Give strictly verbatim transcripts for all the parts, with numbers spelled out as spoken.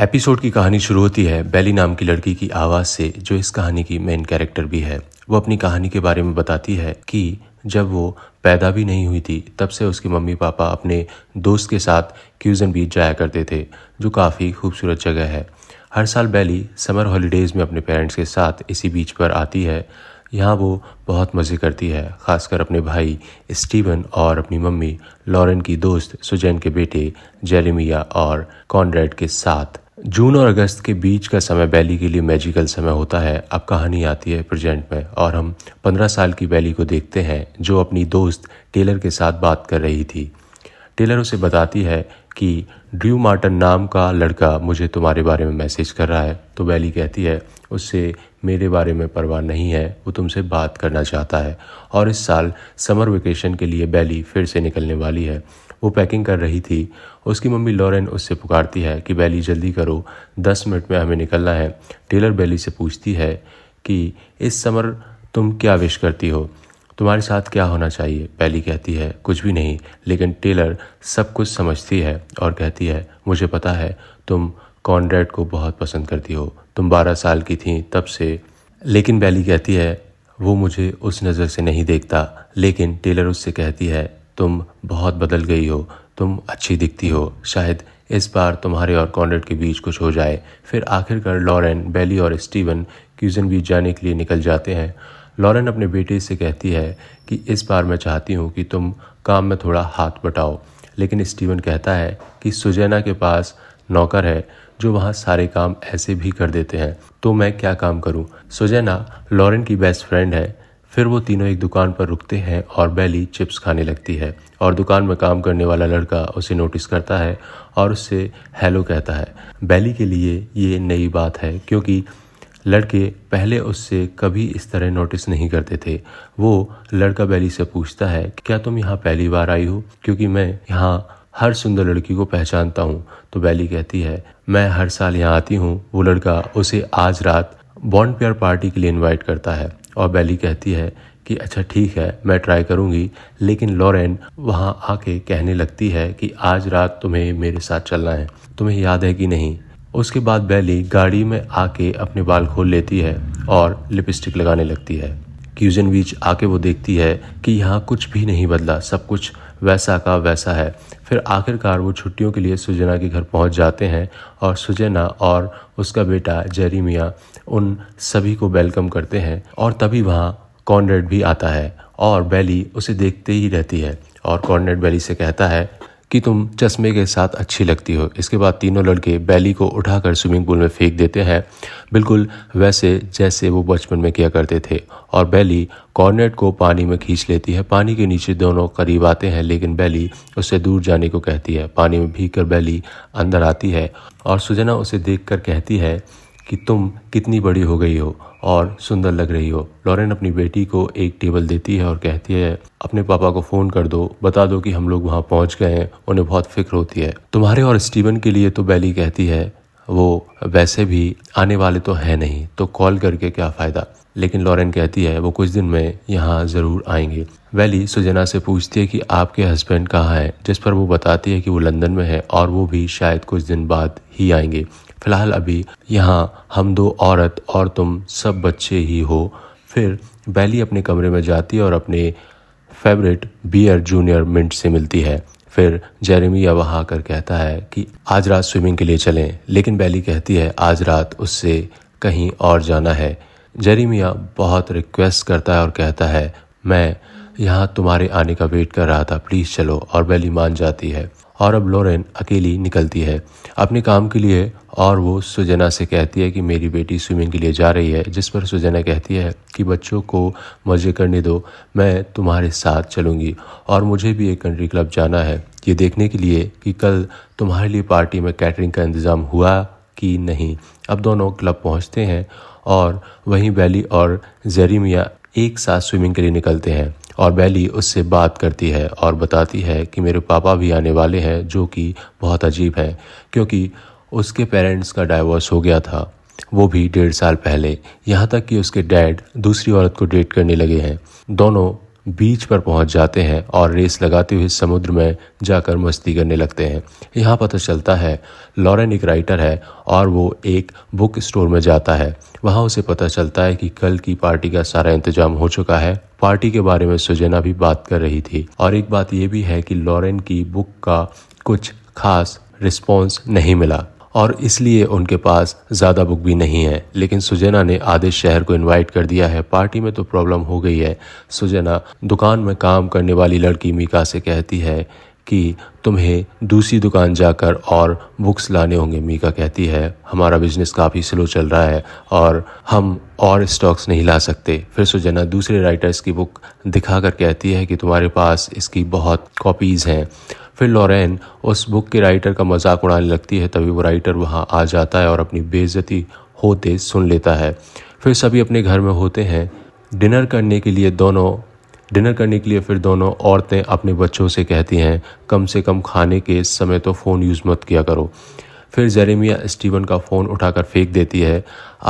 Episode की कहानी शुरू होती है बेली नाम की लड़की की आवाज़ से, जो इस कहानी की मेन कैरेक्टर भी है। वो अपनी कहानी के बारे में बताती है कि जब वो पैदा भी नहीं हुई थी तब से उसके मम्मी पापा अपने दोस्त के साथ क्यूजन बीच जाया करते थे, जो काफ़ी खूबसूरत जगह है। हर साल बेली समर हॉलीडेज़ में अपने पेरेंट्स के साथ इसी बीच पर आती है। यहाँ वो बहुत मज़े करती है, खासकर अपने भाई स्टीवन और अपनी मम्मी लॉरेन की दोस्त सुजैन के बेटे जेरेमिया और कॉनरेड के साथ। जून और अगस्त के बीच का समय बेली के लिए मैजिकल समय होता है। अब कहानी आती है प्रेजेंट में और हम पंद्रह साल की बेली को देखते हैं, जो अपनी दोस्त टेलर के साथ बात कर रही थी। टेलर उसे बताती है कि ड्रू मार्टिन नाम का लड़का मुझे तुम्हारे बारे में मैसेज कर रहा है। तो बेली कहती है उससे मेरे बारे में परवाह नहीं है, वो तुमसे बात करना चाहता है। और इस साल समर वेकेशन के लिए बेली फिर से निकलने वाली है। वो पैकिंग कर रही थी। उसकी मम्मी लॉरेन उससे पुकारती है कि बेली जल्दी करो, दस मिनट में हमें निकलना है। टेलर बेली से पूछती है कि इस समर तुम क्या विश करती हो, तुम्हारे साथ क्या होना चाहिए। बेली कहती है कुछ भी नहीं, लेकिन टेलर सब कुछ समझती है और कहती है मुझे पता है तुम कॉनरेड को बहुत पसंद करती हो, तुम बारह साल की थी तब से। लेकिन बेली कहती है वो मुझे उस नज़र से नहीं देखता। लेकिन टेलर उससे कहती है तुम बहुत बदल गई हो, तुम अच्छी दिखती हो, शायद इस बार तुम्हारे और कॉनरेड के बीच कुछ हो जाए। फिर आखिरकार लॉरेन, बेली और स्टीवन क्यूजन बीच जाने के लिए निकल जाते हैं। लॉरेन अपने बेटे से कहती है कि इस बार मैं चाहती हूँ कि तुम काम में थोड़ा हाथ बटाओ। लेकिन स्टीवन कहता है कि सुजैना के पास नौकर है जो वहाँ सारे काम ऐसे भी कर देते हैं, तो मैं क्या काम करूँ। सुजैना लॉरेन की बेस्ट फ्रेंड है। फिर वो तीनों एक दुकान पर रुकते हैं और बेली चिप्स खाने लगती है और दुकान में काम करने वाला लड़का उसे नोटिस करता है और उससे हेलो कहता है। बेली के लिए ये नई बात है क्योंकि लड़के पहले उससे कभी इस तरह नोटिस नहीं करते थे। वो लड़का बेली से पूछता है क्या तुम यहाँ पहली बार आई हो, क्योंकि मैं यहाँ हर सुंदर लड़की को पहचानता हूँ। तो बेली कहती है मैं हर साल यहाँ आती हूँ। वो लड़का उसे आज रात बॉन्ड पेयर पार्टी के लिए इन्वाइट करता है और बेली कहती है कि अच्छा ठीक है, मैं ट्राई करूँगी। लेकिन लॉरेन वहाँ आके कहने लगती है कि आज रात तुम्हें मेरे साथ चलना है, तुम्हें याद है कि नहीं। उसके बाद बेली गाड़ी में आके अपने बाल खोल लेती है और लिपस्टिक लगाने लगती है। क्यूजन बीच आके वो देखती है कि यहाँ कुछ भी नहीं बदला, सब कुछ वैसा का वैसा है। फिर आखिरकार वो छुट्टियों के लिए सुजैना के घर पहुँच जाते हैं और सुजैना और उसका बेटा जेरेमिया उन सभी को वेलकम करते हैं और तभी वहाँ कॉनरेड भी आता है और बेली उसे देखते ही रहती है। और कॉनरेड बेली से कहता है कि तुम चश्मे के साथ अच्छी लगती हो। इसके बाद तीनों लड़के बेली को उठाकर स्विमिंग पूल में फेंक देते हैं, बिल्कुल वैसे जैसे वो बचपन में किया करते थे। और बेली कॉर्नेट को पानी में खींच लेती है। पानी के नीचे दोनों करीब आते हैं लेकिन बेली उससे दूर जाने को कहती है। पानी में भीगकर बेली अंदर आती है और सुजैना उसे देखकर कहती है कि तुम कितनी बड़ी हो गई हो और सुंदर लग रही हो। लॉरेन अपनी बेटी को एक टेबल देती है और कहती है अपने पापा को फ़ोन कर दो, बता दो कि हम लोग वहाँ पहुँच गए हैं, उन्हें बहुत फिक्र होती है तुम्हारे और स्टीवन के लिए। तो बेली कहती है वो वैसे भी आने वाले तो है नहीं, तो कॉल करके क्या फ़ायदा। लेकिन लॉरेन कहती है वो कुछ दिन में यहाँ ज़रूर आएंगे। बेली सुजैना से पूछती है कि आपके हस्बैंड कहाँ हैं, जिस पर वो बताती है कि वो लंदन में है और वो भी शायद कुछ दिन बाद ही आएंगे। फिलहाल अभी यहाँ हम दो औरत और तुम सब बच्चे ही हो। फिर बेली अपने कमरे में जाती है और अपने फेवरेट बियर जूनियर मिंट से मिलती है। फिर जेरेमिया वहाँ आकर कहता है कि आज रात स्विमिंग के लिए चलें, लेकिन बेली कहती है आज रात उससे कहीं और जाना है। जेरेमिया बहुत रिक्वेस्ट करता है और कहता है मैं यहाँ तुम्हारे आने का वेट कर रहा था, प्लीज़ चलो। और बेली मान जाती है और अब लॉरेन अकेली निकलती है अपने काम के लिए और वो सुजैना से कहती है कि मेरी बेटी स्विमिंग के लिए जा रही है, जिस पर सुजैना कहती है कि बच्चों को मज़े करने दो, मैं तुम्हारे साथ चलूँगी और मुझे भी एक कंट्री क्लब जाना है ये देखने के लिए कि कल तुम्हारे लिए पार्टी में कैटरिंग का इंतज़ाम हुआ कि नहीं। अब दोनों क्लब पहुँचते हैं और वहीं बेली और जेरेमिया एक साथ स्विमिंग के लिए निकलते हैं और बेली उससे बात करती है और बताती है कि मेरे पापा भी आने वाले हैं, जो कि बहुत अजीब है क्योंकि उसके पेरेंट्स का डाइवोर्स हो गया था, वो भी डेढ़ साल पहले, यहाँ तक कि उसके डैड दूसरी औरत को डेट करने लगे हैं। दोनों बीच पर पहुंच जाते हैं और रेस लगाते हुए समुद्र में जाकर मस्ती करने लगते हैं। यहाँ पता चलता है लॉरेन एक राइटर है और वो एक बुक स्टोर में जाता है। वहाँ उसे पता चलता है कि कल की पार्टी का सारा इंतजाम हो चुका है। पार्टी के बारे में सुजैना भी बात कर रही थी और एक बात ये भी है कि लॉरेन की बुक का कुछ खास रिस्पॉन्स नहीं मिला और इसलिए उनके पास ज़्यादा बुक भी नहीं है। लेकिन सुजैना ने आधे शहर को इनवाइट कर दिया है, पार्टी में तो प्रॉब्लम हो गई है। सुजैना दुकान में काम करने वाली लड़की मीका से कहती है कि तुम्हें दूसरी दुकान जाकर और बुक्स लाने होंगे। मीका कहती है हमारा बिजनेस काफ़ी स्लो चल रहा है और हम और स्टॉक्स नहीं ला सकते। फिर सुजैना दूसरे राइटर्स की बुक दिखाकर कहती है कि तुम्हारे पास इसकी बहुत कॉपीज़ हैं। फिर लॉरेन उस बुक के राइटर का मजाक उड़ाने लगती है। तभी वो राइटर वहाँ आ जाता है और अपनी बेइज्जती होते सुन लेता है। फिर सभी अपने घर में होते हैं। डिनर करने के लिए दोनों डिनर करने के लिए फिर दोनों औरतें अपने बच्चों से कहती हैं कम से कम खाने के समय तो फ़ोन यूज़ मत किया करो। फिर जेरेमिया स्टीवन का फ़ोन उठाकर फेंक देती है।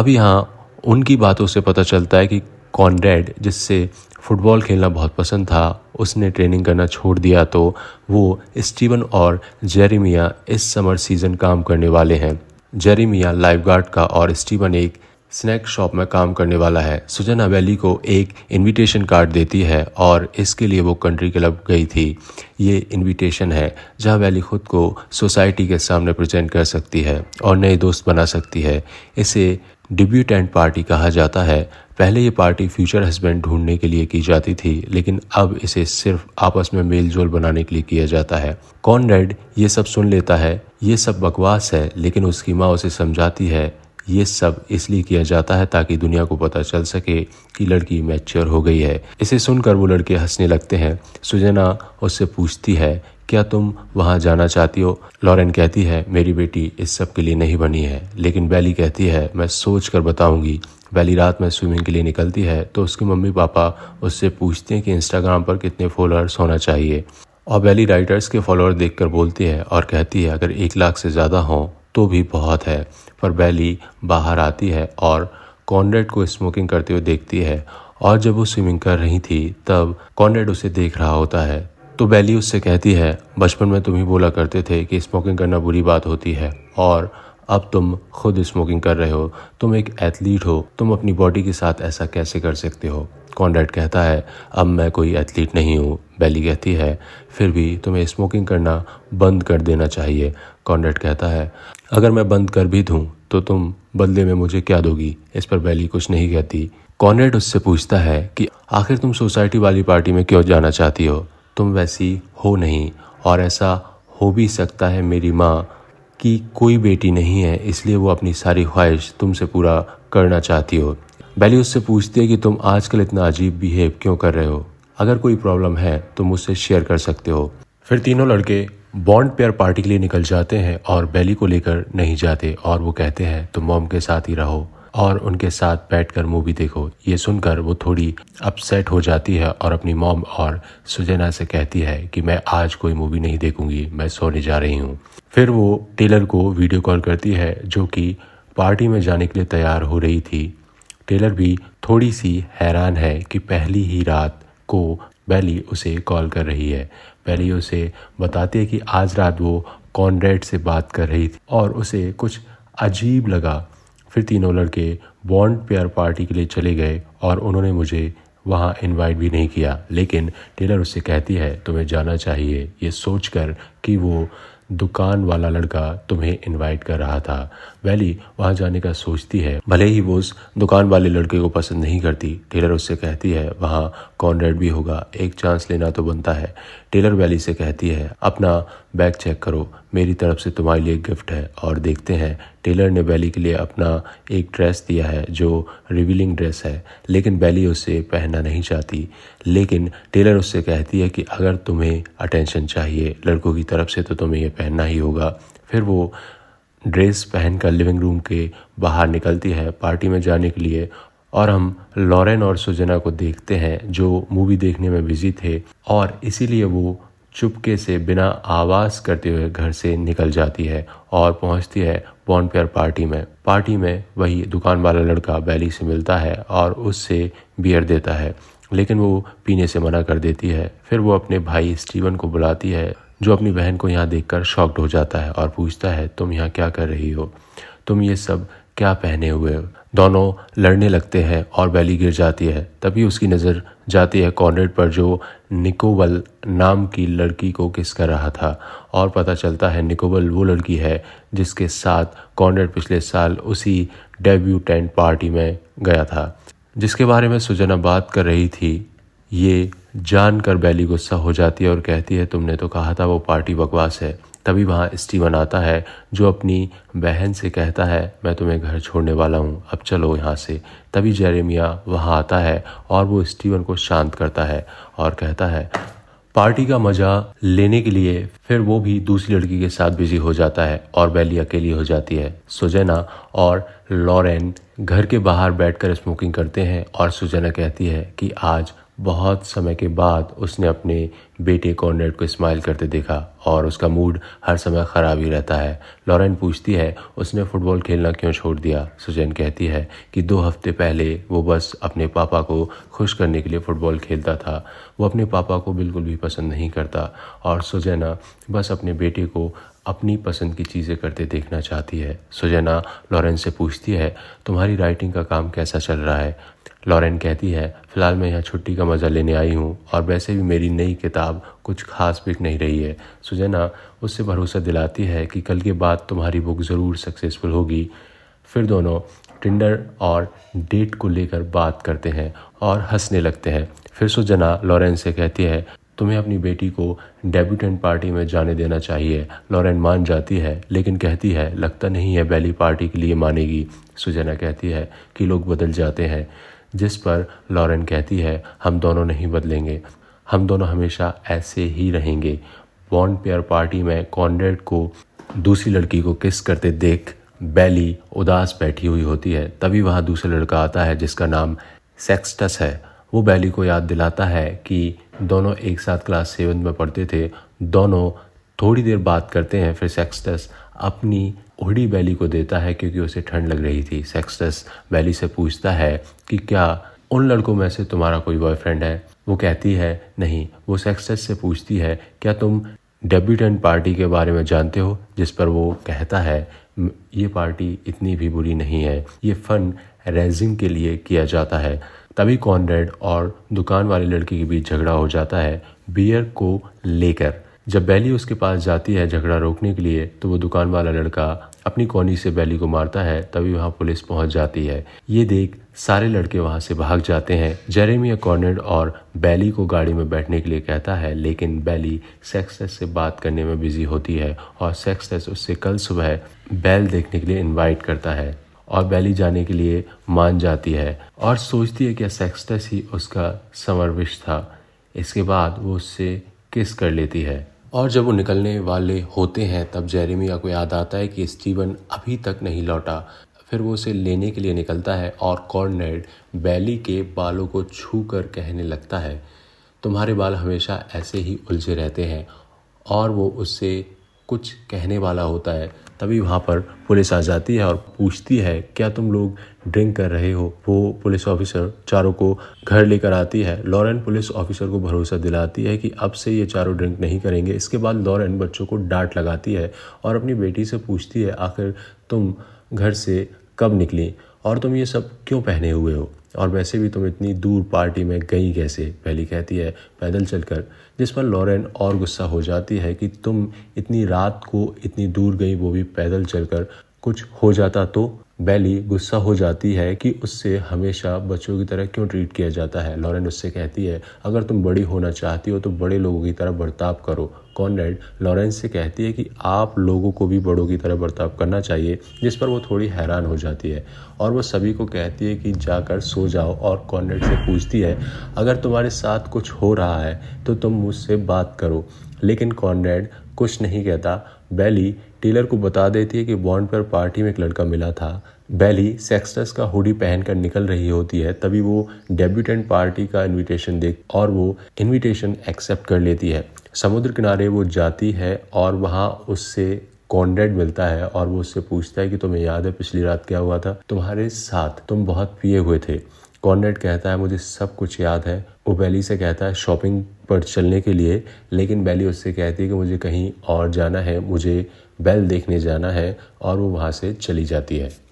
अब यहाँ उनकी बातों से पता चलता है कि कॉनरेड, जिससे फुटबॉल खेलना बहुत पसंद था, उसने ट्रेनिंग करना छोड़ दिया तो वो स्टीवन और जेरेमिया इस समर सीज़न काम करने वाले हैं। जेरेमिया लाइफगार्ड का और स्टीवन एक स्नैक शॉप में काम करने वाला है। सुजैना बेली को एक इनविटेशन कार्ड देती है और इसके लिए वो कंट्री क्लब गई थी। ये इनविटेशन है जहां बेली खुद को सोसाइटी के सामने प्रेजेंट कर सकती है और नए दोस्त बना सकती है। इसे डिब्यूटेंट पार्टी कहा जाता है। पहले ये पार्टी फ्यूचर हस्बैंड ढूंढने के लिए की जाती थी, लेकिन अब इसे सिर्फ आपस में मेलजोल बनाने के लिए किया जाता है। कॉनरेड ये सब सुन लेता है, ये सब बकवास है, लेकिन उसकी माँ उसे समझाती है ये सब इसलिए किया जाता है ताकि दुनिया को पता चल सके कि लड़की मैच्योर हो गई है। इसे सुनकर वो लड़के हंसने लगते हैं। सुजैना उससे पूछती है क्या तुम वहाँ जाना चाहती हो? लॉरेन कहती है मेरी बेटी इस सब के लिए नहीं बनी है। लेकिन बेली कहती है मैं सोच कर बताऊँगी। बेली रात में स्विमिंग के लिए निकलती है तो उसके मम्मी पापा उससे पूछते हैं कि इंस्टाग्राम पर कितने फॉलोअर्स होना चाहिए और बेली राइटर्स के फॉलोअर देखकर बोलती है और कहती है अगर एक लाख से ज़्यादा हों तो भी बहुत है। पर बेली बाहर आती है और कॉनरेड को स्मोकिंग करते हुए देखती है और जब वो स्विमिंग कर रही थी तब कॉनरेड उसे देख रहा होता है तो बेली उससे कहती है बचपन में तुम ही बोला करते थे कि स्मोकिंग करना बुरी बात होती है और अब तुम खुद स्मोकिंग कर रहे हो। तुम एक एथलीट हो, तुम अपनी बॉडी के साथ ऐसा कैसे कर सकते हो? कॉनरेड कहता है अब मैं कोई एथलीट नहीं हूँ। बेली कहती है फिर भी तुम्हें स्मोकिंग करना बंद कर देना चाहिए। कॉनरेड कहता है अगर मैं बंद कर भी दूँ तो तुम बदले में मुझे क्या दोगी? इस पर बेली कुछ नहीं कहती। कॉनरेड उससे पूछता है कि आखिर तुम सोसाइटी वाली पार्टी में क्यों जाना चाहती हो? तुम वैसी हो नहीं और ऐसा हो भी सकता है मेरी माँ कि कोई बेटी नहीं है इसलिए वो अपनी सारी ख्वाहिश तुमसे पूरा करना चाहती हो। बेली उससे पूछती है कि तुम आजकल इतना अजीब बिहेव क्यों कर रहे हो? अगर कोई प्रॉब्लम है तो मुझसे शेयर कर सकते हो। फिर तीनों लड़के बॉन्ड पेयर पार्टी के लिए निकल जाते हैं और बेली को लेकर नहीं जाते और वो कहते हैं तुम मॉम के साथ ही रहो और उनके साथ बैठकर मूवी देखो। ये सुनकर वो थोड़ी अपसेट हो जाती है और अपनी मॉम और सुजैना से कहती है कि मैं आज कोई मूवी नहीं देखूंगी, मैं सोने जा रही हूँ। फिर वो टेलर को वीडियो कॉल करती है जो कि पार्टी में जाने के लिए तैयार हो रही थी। टेलर भी थोड़ी सी हैरान है कि पहली ही रात को बेली उसे कॉल कर रही है। बेली उसे बताती है कि आज रात वो कॉनरेड से बात कर रही थी और उसे कुछ अजीब लगा। फिर तीनों लड़के बॉन्ड पेयर पार्टी के लिए चले गए और उन्होंने मुझे वहाँ इनवाइट भी नहीं किया। लेकिन टेलर उससे कहती है तुम्हें जाना चाहिए, ये सोचकर कि वो दुकान वाला लड़का तुम्हें इनवाइट कर रहा था। बेली वहाँ जाने का सोचती है भले ही वो उस दुकान वाले लड़के को पसंद नहीं करती। टेलर उससे कहती है वहाँ कॉनरेड भी होगा, एक चांस लेना तो बनता है। टेलर बेली से कहती है अपना बैग चेक करो, मेरी तरफ से तुम्हारे लिए गिफ्ट है। और देखते हैं टेलर ने बेली के लिए अपना एक ड्रेस दिया है जो रिवीलिंग ड्रेस है, लेकिन बेली उसे पहनना नहीं चाहती। लेकिन टेलर उससे कहती है कि अगर तुम्हें अटेंशन चाहिए लड़कों की तरफ से तो तुम्हें ये पहनना ही होगा। फिर वो ड्रेस पहनकर लिविंग रूम के बाहर निकलती है पार्टी में जाने के लिए और हम लॉरेन और सुजैना को देखते हैं जो मूवी देखने में बिजी थे और इसीलिए वो चुपके से बिना आवाज़ करते हुए घर से निकल जाती है और पहुंचती है बॉन्ड पेयर पार्टी में। पार्टी में वही दुकान वाला लड़का बेली से मिलता है और उससे बियर देता है। लेकिन वो पीने से मना कर देती है। फिर वो अपने भाई स्टीवन को बुलाती है, जो अपनी बहन को यहाँ देखकर शॉक्ड हो जाता है और पूछता है, तुम यहाँ क्या कर रही हो, तुम ये सब क्या पहने हुए हो। दोनों लड़ने लगते हैं और बैली गिर जाती है। तभी उसकी नज़र जाती है कॉनरेड पर, जो निकोबल नाम की लड़की को किस कर रहा था, और पता चलता है निकोबल वो लड़की है जिसके साथ कॉनरेड पिछले साल उसी डेब्यूटेंट पार्टी में गया था, जिसके बारे में सुजन्ना बात कर रही थी। ये जानकर बैली गुस्सा हो जाती है और कहती है, तुमने तो कहा था वो पार्टी बकवास है। तभी वहाँ स्टीवन आता है, जो अपनी बहन से कहता है, मैं तुम्हें घर छोड़ने वाला हूँ, अब चलो यहाँ से। तभी जेरेमिया वहाँ आता है और वो स्टीवन को शांत करता है और कहता है पार्टी का मज़ा लेने के लिए। फिर वो भी दूसरी लड़की के साथ बिजी हो जाता है और बैली अकेली हो जाती है। सुजन्ना और लॉरेन घर के बाहर बैठकर स्मोकिंग करते हैं और सुजन्ना कहती है कि आज बहुत समय के बाद उसने अपने बेटे कॉनरेड को स्माइल करते देखा और उसका मूड हर समय ख़राब ही रहता है। लॉरेन पूछती है, उसने फुटबॉल खेलना क्यों छोड़ दिया। सुजैन कहती है कि दो हफ्ते पहले वो बस अपने पापा को खुश करने के लिए फ़ुटबॉल खेलता था, वो अपने पापा को बिल्कुल भी पसंद नहीं करता, और सुजैना बस अपने बेटे को अपनी पसंद की चीज़ें करते देखना चाहती है। सुजैना लॉरेन से पूछती है, तुम्हारी राइटिंग का काम कैसा चल रहा है। लॉरेन कहती है, फ़िलहाल मैं यहाँ छुट्टी का मज़ा लेने आई हूँ और वैसे भी मेरी नई किताब कुछ खास बिक नहीं रही है। सुजैना उससे भरोसा दिलाती है कि कल के बाद तुम्हारी बुक ज़रूर सक्सेसफुल होगी। फिर दोनों टिंडर और डेट को लेकर बात करते हैं और हंसने लगते हैं। फिर सुजैना लॉरेन से कहती है, तुम्हें अपनी बेटी को डेब्यूटेंट पार्टी में जाने देना चाहिए। लॉरेन मान जाती है, लेकिन कहती है, लगता नहीं है बैली पार्टी के लिए मानेगी। सुजैना कहती है कि लोग बदल जाते हैं, जिस पर लॉरेन कहती है, हम दोनों नहीं बदलेंगे, हम दोनों हमेशा ऐसे ही रहेंगे। बॉन्ड पेयर पार्टी में कॉनरेड को दूसरी लड़की को किस करते देख बैली उदास बैठी हुई होती है। तभी वहाँ दूसरा लड़का आता है, जिसका नाम सेक्सटस है। वो बैली को याद दिलाता है कि दोनों एक साथ क्लास सेवन में पढ़ते थे। दोनों थोड़ी देर बात करते हैं, फिर सेक्सटस अपनी ओढ़ी बैली को देता है क्योंकि उसे ठंड लग रही थी। सेक्सटस बैली से पूछता है कि क्या उन लड़कों में से तुम्हारा कोई बॉयफ्रेंड है। वो कहती है नहीं। वो सेक्सटस से पूछती है, क्या तुम डेब्यूटेंट पार्टी के बारे में जानते हो, जिस पर वो कहता है, ये पार्टी इतनी भी बुरी नहीं है, ये फन रेजिंग के लिए किया जाता है। तभी कॉनरेड और दुकान वाली लड़की के बीच झगड़ा हो जाता है बियर को लेकर। जब बैली उसके पास जाती है झगड़ा रोकने के लिए, तो वो दुकान वाला लड़का अपनी कोनी से बैली को मारता है। तभी वहाँ पुलिस पहुँच जाती है। ये देख सारे लड़के वहाँ से भाग जाते हैं। जेरेमिया कॉनरेड और बैली को गाड़ी में बैठने के लिए कहता है, लेकिन बैली सेक्सटस से बात करने में बिजी होती है और सेक्सटस उससे कल सुबह बैल देखने के लिए इन्वाइट करता है, और बैली जाने के लिए मान जाती है और सोचती है कि सेक्सटस ही उसका समर विश था। इसके बाद वो उससे किस कर लेती है, और जब वो निकलने वाले होते हैं तब जेरेमिया को याद आता है कि स्टीवन अभी तक नहीं लौटा। फिर वो उसे लेने के लिए निकलता है और कॉनरेड बैली के बालों को छूकर कहने लगता है, तुम्हारे बाल हमेशा ऐसे ही उलझे रहते हैं, और वो उससे कुछ कहने वाला होता है। तभी वहाँ पर पुलिस आ जाती है और पूछती है, क्या तुम लोग ड्रिंक कर रहे हो। वो पुलिस ऑफिसर चारों को घर लेकर आती है। लॉरेन पुलिस ऑफिसर को भरोसा दिलाती है कि अब से ये चारों ड्रिंक नहीं करेंगे। इसके बाद लॉरेन बच्चों को डांट लगाती है और अपनी बेटी से पूछती है, आखिर तुम घर से कब निकली और तुम ये सब क्यों पहने हुए हो, और वैसे भी तुम इतनी दूर पार्टी में गई कैसे। बैली कहती है, पैदल चलकर, जिस पर लॉरेन और गुस्सा हो जाती है कि तुम इतनी रात को इतनी दूर गई, वो भी पैदल चलकर, कुछ हो जाता तो। बैली गुस्सा हो जाती है कि उससे हमेशा बच्चों की तरह क्यों ट्रीट किया जाता है। लॉरेन उससे कहती है, अगर तुम बड़ी होना चाहती हो तो बड़े लोगों की तरह बर्ताव करो। कॉनरेड लॉरेन से कहती है कि आप लोगों को भी बड़ों की तरह बर्ताव करना चाहिए, जिस पर वो थोड़ी हैरान हो जाती है और वो सभी को कहती है कि जाकर सो जाओ। और कॉनरेड से पूछती है, अगर तुम्हारे साथ कुछ हो रहा है तो तुम मुझसे बात करो। लेकिन कॉनरेड कुछ नहीं कहता। बैली टेलर को बता देती है कि बॉन्ड पर पार्टी में एक लड़का मिला था। बैली सेक्सटस का हुडी पहनकर निकल रही होती है। तभी वो डेब्यूटेंट पार्टी का इनविटेशन देख और वो इनविटेशन एक्सेप्ट कर लेती है। समुद्र किनारे वो जाती है और वहाँ उससे कॉनरेड मिलता है और वो उससे पूछता है कि तुम्हें याद है पिछली रात क्या हुआ था तुम्हारे साथ, तुम बहुत पिए हुए थे। कॉनरेड कहता है मुझे सब कुछ याद है। वो बैली से कहता है शॉपिंग पर चलने के लिए, लेकिन बैली उससे कहती है कि मुझे कहीं और जाना है, मुझे बेल देखने जाना है, और वो वहाँ से चली जाती है।